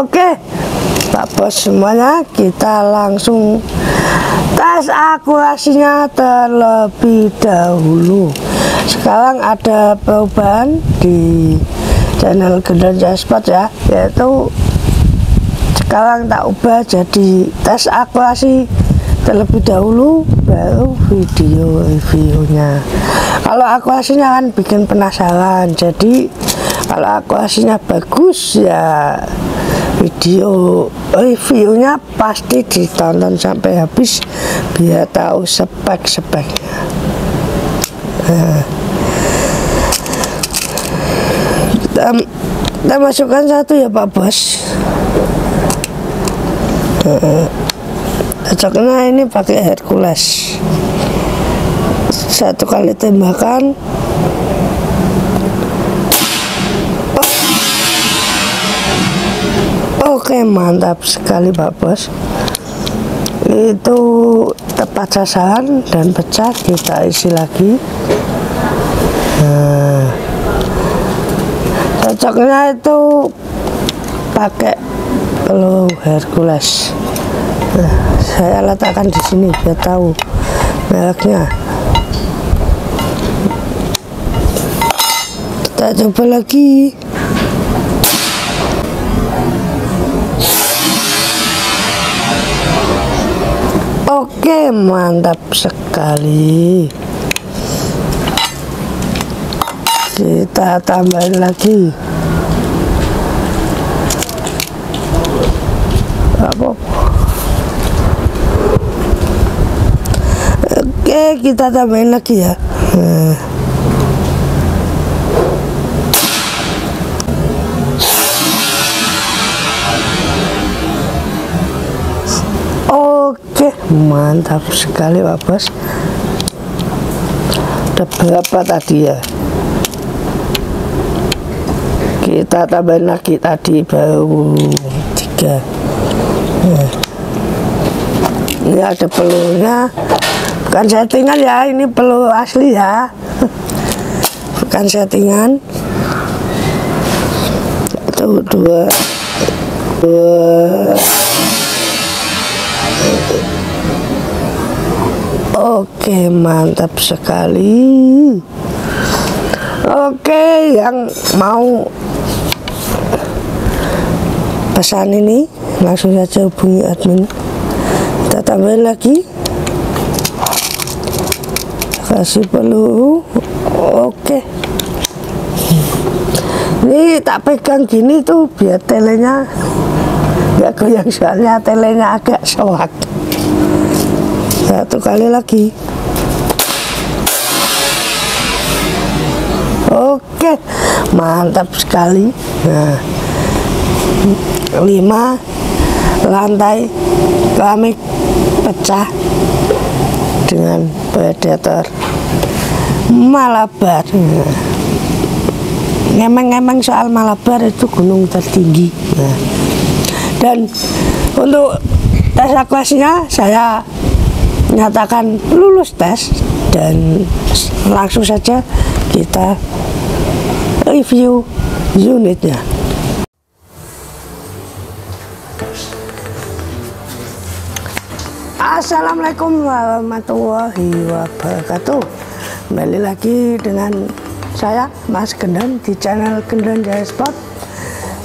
Oke, Pak Bos semuanya, kita langsung tes akurasinya terlebih dahulu. Sekarang ada perubahan di channel Gendon Jaya Sport ya, yaitu sekarang tak ubah jadi tes akurasi terlebih dahulu baru video reviewnya. Kalau akurasinya kan bikin penasaran, jadi kalau akurasinya bagus ya video reviewnya pasti ditonton sampai habis biar tahu spek-speknya. Nah, kita masukkan satu ya Pak Bos. Cocoknya ini pakai Hercules. Satu kali tembakan. Oke, mantap sekali Pak Bos. Itu tepat sasaran dan pecah. Kita isi lagi. Nah, cocoknya itu pakai peluru Hercules. Nah, saya letakkan di sini biar tahu mereknya. Kita coba lagi. Oke, mantap sekali. Kita tambahin lagi. Oke, kita tambahin lagi ya. Nah, oke, mantap sekali Pak Bos. Ada berapa tadi ya? Kita tambahin lagi, tadi baru 3. Nah, ini ada pelurunya. Bukan settingan ya, ini peluru asli ya, bukan settingan. 1, 2, 2. Oke, mantap sekali. Oke, yang mau pesan ini langsung saja hubungi admin. Kita tambahin lagi, kasih peluru. Oke, ini tak pegang gini tuh biar telenya nggak goyang, soalnya telenya agak soak. Satu kali lagi. Oke, mantap sekali. Nah, 5 lantai keramik pecah dengan Predator Malabar. Nah, ngemeng-ngemeng soal Malabar itu gunung tertinggi. Nah, dan untuk tes akurasinya saya nyatakan lulus tes, dan langsung saja kita review unitnya. Assalamualaikum warahmatullahi wabarakatuh. Kembali lagi dengan saya Mas Gendon di channel Gendon Jaya Sport,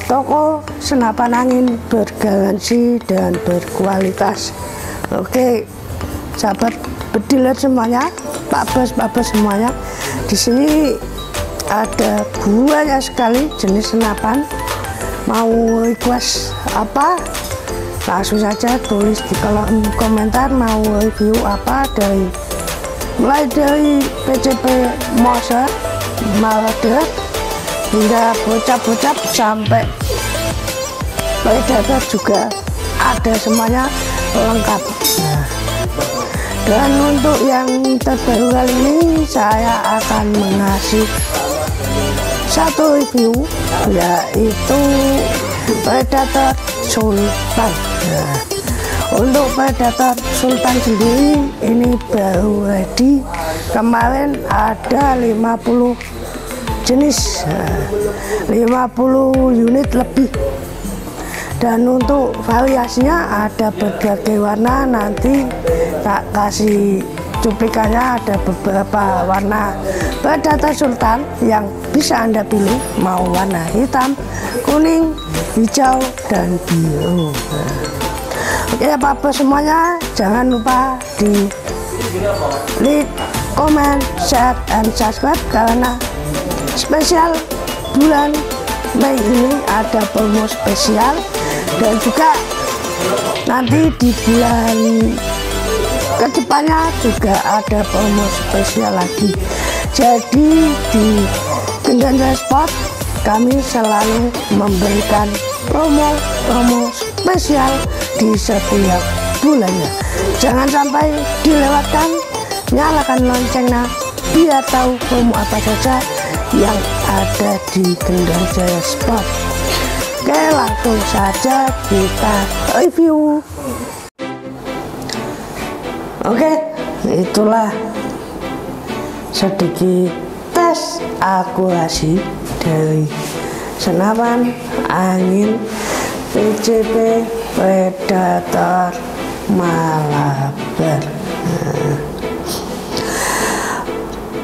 toko senapan angin bergaransi dan berkualitas. Oke, sahabat bediler semuanya, Pak Bos semuanya, di sini ada banyak sekali jenis senapan. Mau request apa? Langsung saja tulis di kolom komentar mau review apa, dari mulai dari PCP, Moser, Marder, hingga bocap-bocap sampai Predator juga ada, semuanya lengkap. Dan untuk yang terbaru kali ini saya akan mengasih satu review, yaitu Predator Sultan. Nah, untuk Predator Sultan sendiri ini baru ready. Kemarin ada 50 jenis, 50 unit lebih. Dan untuk variasinya ada berbagai warna, nanti tak kasih cuplikannya, ada beberapa warna. Predator Sultan yang bisa Anda pilih mau warna hitam, kuning, hijau, dan biru. Oke, apa-apa semuanya, jangan lupa di like, comment, share, dan subscribe, karena spesial bulan Mei ini ada promo spesial. Dan juga nanti di bulan kedepannya juga ada promo spesial lagi. Jadi di Gendon Jaya Sport kami selalu memberikan promo-promo spesial di setiap bulannya. Jangan sampai dilewatkan. Nyalakan loncengnya biar tahu promo apa saja yang ada di Gendon Jaya Sport. Oke, langsung saja kita review. Oke, itulah sedikit tes akurasi dari senapan angin PCP Predator Malabar.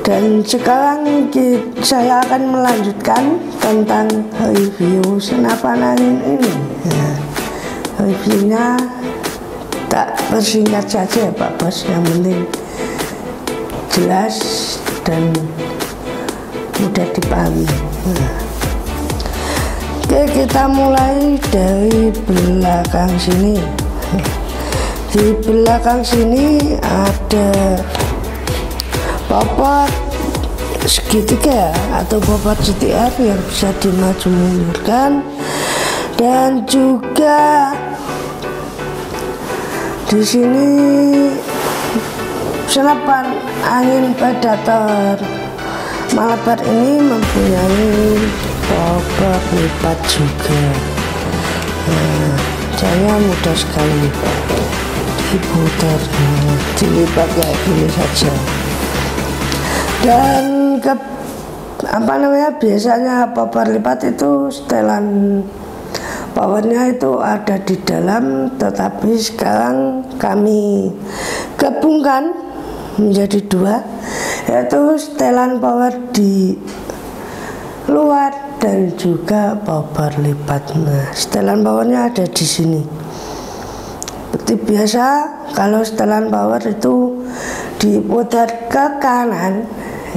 Dan sekarang saya akan melanjutkan tentang review senapan angin ini. Reviewnya tak bersingkat saja Pak Bos, yang penting jelas dan mudah dipahami. Oke, kita mulai dari belakang sini. Di belakang sini ada bobot segitiga atau bobot CTR yang bisa dimaju mundurkan, dan juga di sini senapan angin Predator Malabar ini mempunyai bobot lipat juga. Nah, caranya mudah sekali, diputar, dilipat kayak gini saja. Dan biasanya power lipat itu setelan powernya itu ada di dalam, tetapi sekarang kami gabungkan menjadi dua, yaitu setelan power di luar dan juga power lipat. Nah, setelan powernya ada di sini. Seperti biasa, kalau setelan power itu diputar ke kanan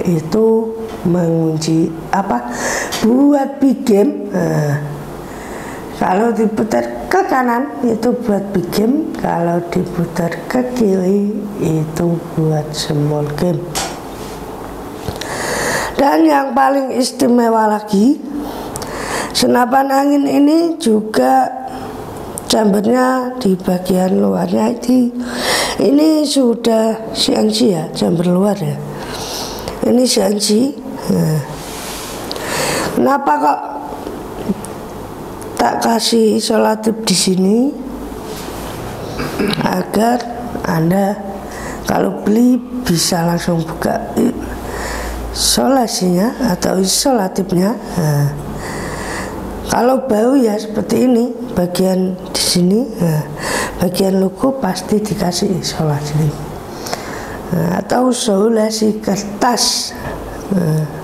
itu mengunci buat big game. Nah, kalau diputar ke kanan itu buat big game, kalau diputar ke kiri itu buat small game. Dan yang paling istimewa lagi, senapan angin ini juga chambernya di bagian luarnya ini sudah CNC ya, chamber luar ya, ini CNC. Nah, kenapa kok tak kasih isolatif di sini? Agar Anda kalau beli bisa langsung buka isolasinya atau isolatifnya. Nah, kalau baru ya seperti ini, bagian di sini, nah, bagian luku pasti dikasih isolasi, nah, atau isolasi kertas. Nah,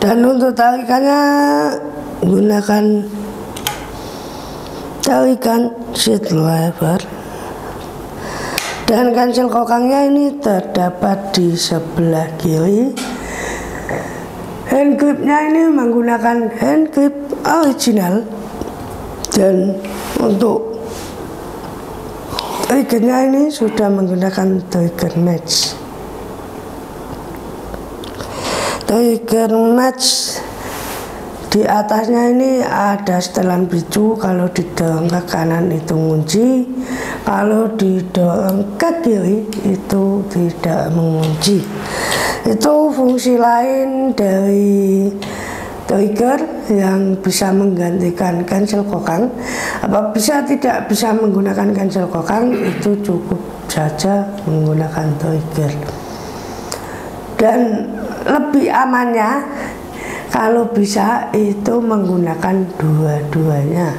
dan untuk tarikannya gunakan tarikan sheet lever, dan kancil kokangnya ini terdapat di sebelah kiri. Hand gripnya ini menggunakan hand grip original, dan untuk triggernya ini sudah menggunakan Tiger Match. Tiger Match di atasnya ini ada setelan picu, kalau didorong ke kanan itu mengunci, kalau didorong ke kiri itu tidak mengunci. Itu fungsi lain dari trigger yang bisa menggantikan kancil kokang. Apa bisa tidak bisa menggunakan kancil kokang, itu cukup saja menggunakan trigger. Dan lebih amannya, Kalau bisa itu menggunakan dua-duanya.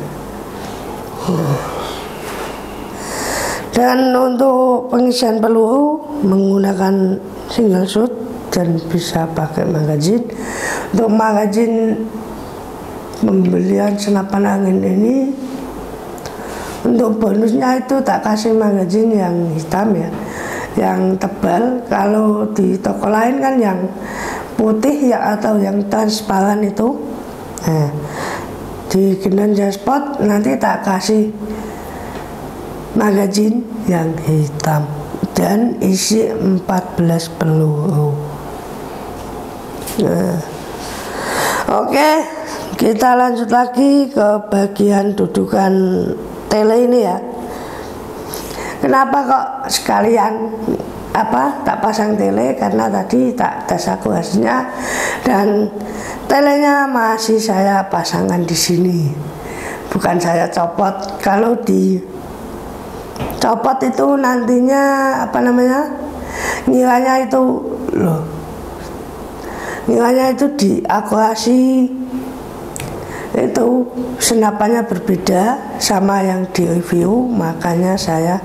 Dan untuk pengisian peluru menggunakan single shot dan bisa pakai magazin. Untuk magazin pembelian senapan angin ini, untuk bonusnya itu tak kasih magazin yang hitam ya, yang tebal. Kalau di toko lain kan yang putih ya atau yang transparan itu. Nah, di Gendon Jaya Sport nanti tak kasih magazin yang hitam dan isi 14 peluru. Nah, oke, kita lanjut lagi ke bagian dudukan tele ini ya. Kenapa kok sekalian tak pasang tele? Karena tadi tak tes akurasinya dan telenya masih saya pasangkan di sini, bukan saya copot. Kalau di copot itu nantinya nilainya itu loh, nilainya itu di akurasi itu senapannya berbeda sama yang di review, makanya saya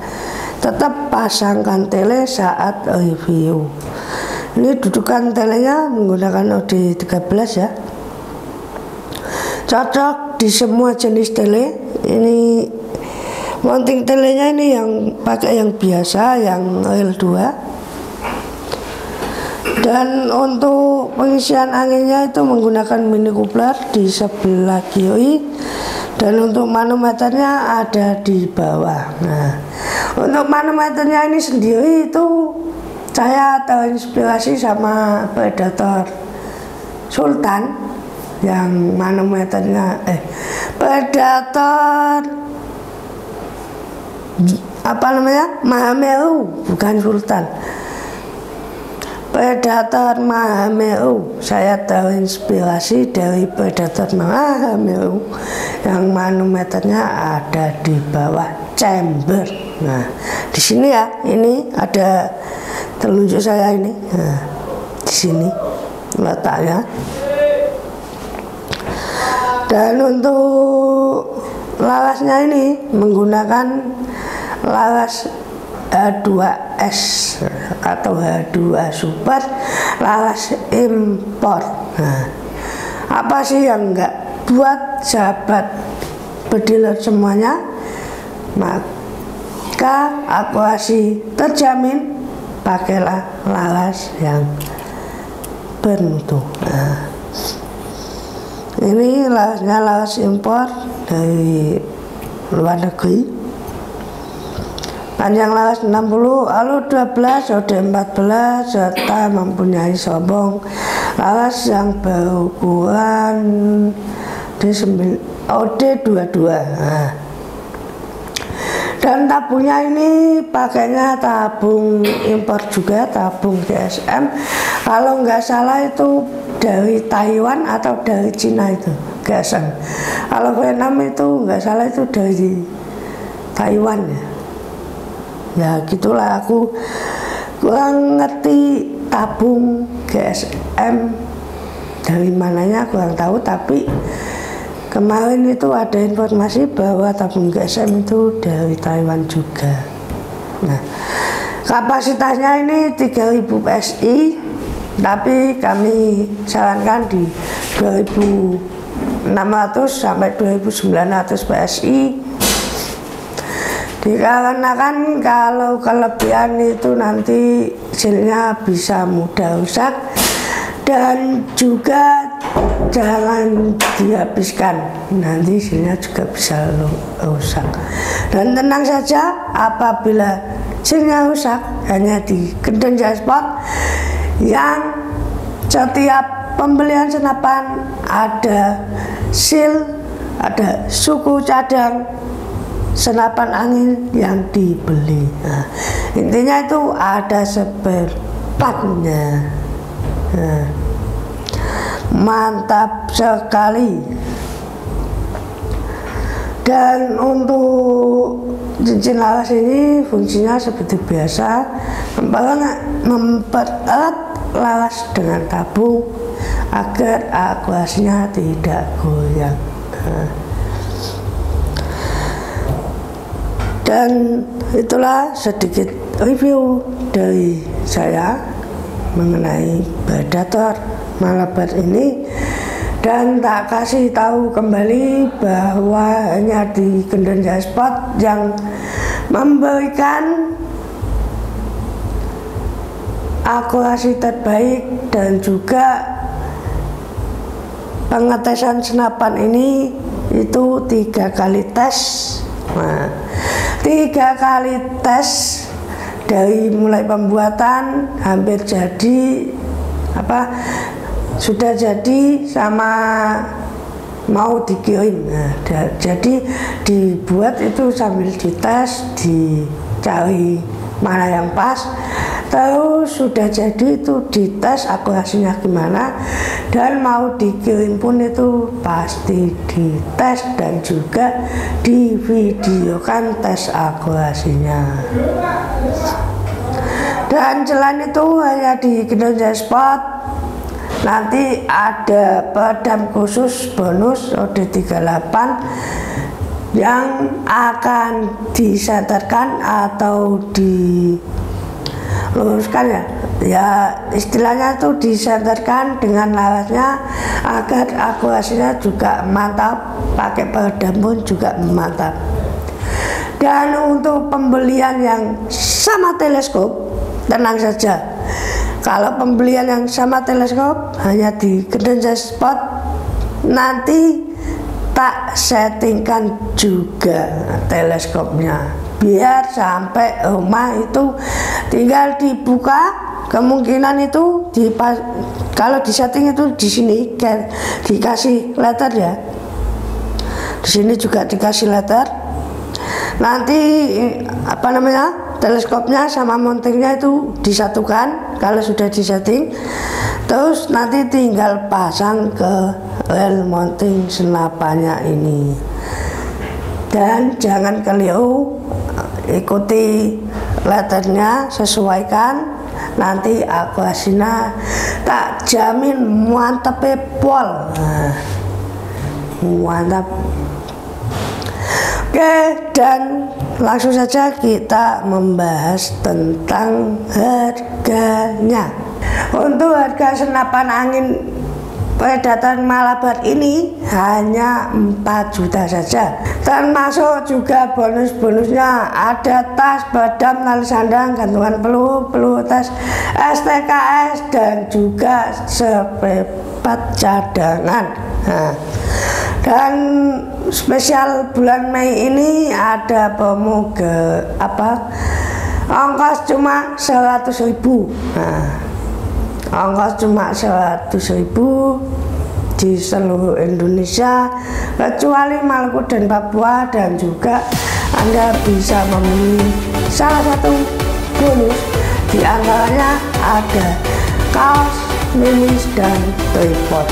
tetap pasangkan tele saat review. Ini dudukan telenya menggunakan OD 13 ya, cocok di semua jenis tele. Ini mounting telenya ini yang pakai yang biasa, yang L2. Dan untuk pengisian anginnya itu menggunakan mini-kupler di sebelah kiri, dan untuk manometernya ada di bawah. Nah, untuk manometernya ini sendiri itu saya terinspirasi sama Predator Sultan yang manometernya Predator Mahameru, bukan Sultan. Predator Mahameru, saya terinspirasi dari Predator Mahameru yang manometernya ada di bawah chamber. Nah, di sini ya, ini ada telunjuk saya ini. Nah, di sini letaknya. Dan untuk larasnya ini menggunakan laras A2 S atau H2 super, laras impor. Nah, apa sih yang enggak buat sahabat pediler semuanya? Maka akurasi terjamin, pakailah laras yang bermutu. Nah, ini larasnya laras impor dari luar negeri, panjang laras 60, alur 12, OD 14, serta mempunyai sobong laras yang berukuran OD 22. Nah, dan tabungnya ini pakainya tabung impor juga, tabung GSM. Kalau nggak salah itu dari Taiwan atau dari Cina itu GSM. Kalau Vietnam itu nggak salah itu dari Taiwan ya. Ya gitulah, aku kurang ngerti tabung GSM dari mananya kurang tahu, tapi kemarin itu ada informasi bahwa tabung GSM itu dari Taiwan juga. Nah, kapasitasnya ini 3000 PSI, tapi kami sarankan di 2600 sampai 2900 PSI. Dikarenakan kalau kelebihan itu nanti hasilnya bisa mudah rusak, dan juga jangan dihabiskan, nanti hasilnya juga bisa rusak. Dan tenang saja, apabila hasilnya rusak hanya di Gendon Jaya Sport yang setiap pembelian senapan ada seal, ada suku cadang senapan angin yang dibeli. Nah, intinya itu ada spare partnya. Nah, mantap sekali. Dan untuk cincin laras ini fungsinya seperti biasa, mempererat lalas dengan tabung agar akuasinya tidak goyang. Dan itulah sedikit review dari saya mengenai Predator Malabar ini, dan tak kasih tahu kembali bahwa hanya di Gendon Jaya Sport yang memberikan akurasi terbaik, dan juga pengetesan senapan ini itu 3 kali tes. Nah, 3 kali tes dari mulai pembuatan hampir jadi, sudah jadi sama mau dikirim. Nah, jadi dibuat itu sambil dites, dicari mana yang pas, terus sudah jadi itu dites akurasinya gimana, dan mau dikirim pun itu pasti dites dan juga divideokan tes akurasinya. Dan selain itu hanya di Gendon Jaya Sport nanti ada pedang khusus bonus OD 38 yang akan disetarkan atau diluruskan, ya istilahnya itu disenterkan dengan larasnya agar akurasinya juga mantap, pakai peredam pun juga mantap. Dan untuk pembelian yang sama teleskop, tenang saja, kalau pembelian yang sama teleskop hanya di Gendon Jaya Sport nanti tak settingkan juga teleskopnya, biar sampai rumah itu tinggal dibuka. Kemungkinan itu kalau di setting itu di sini dikasih letter, ya di sini juga dikasih letter, nanti teleskopnya sama mountingnya itu disatukan. Kalau sudah disetting terus nanti tinggal pasang ke rel mounting senapannya ini. Dan jangan keliru, ikuti letternya, sesuaikan, nanti akurasinya tak jamin mantap pol. Mantap. Oke, dan langsung saja kita membahas tentang harganya. Untuk harga senapan angin Predator Malabar ini hanya 4 juta saja, termasuk juga bonus-bonusnya, ada tas, pedang, tali sandang, gantungan peluru, peluru tas, STKS, dan juga seperempat cadangan. Dan spesial bulan Mei ini ada promo ongkos cuma 100.000. Ongkos cuma 100.000 di seluruh Indonesia kecuali Maluku dan Papua, dan juga Anda bisa memilih salah satu bonus, di antaranya ada kaos, mimis, dan tripod.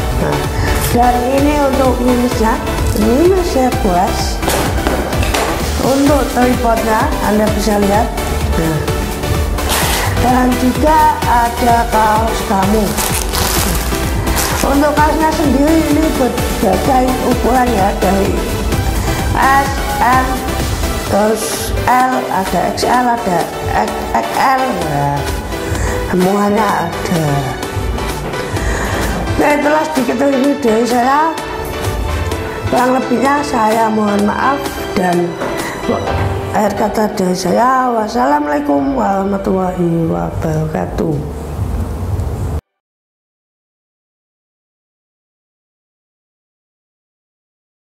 Dan ini untuk mimisnya, mimis Hercules. Untuk tripodnya Anda bisa lihat. Dan juga ada kaos kamu. Untuk kaosnya sendiri ini berbagai ukuran, ya, dari S, M, terus L, ada XL, ada XXL, ya, semuanya ada. Nah, itulah sedikit review dari saya, kurang lebihnya saya mohon maaf, dan akhir kata dari saya, wassalamualaikum warahmatullahi wabarakatuh.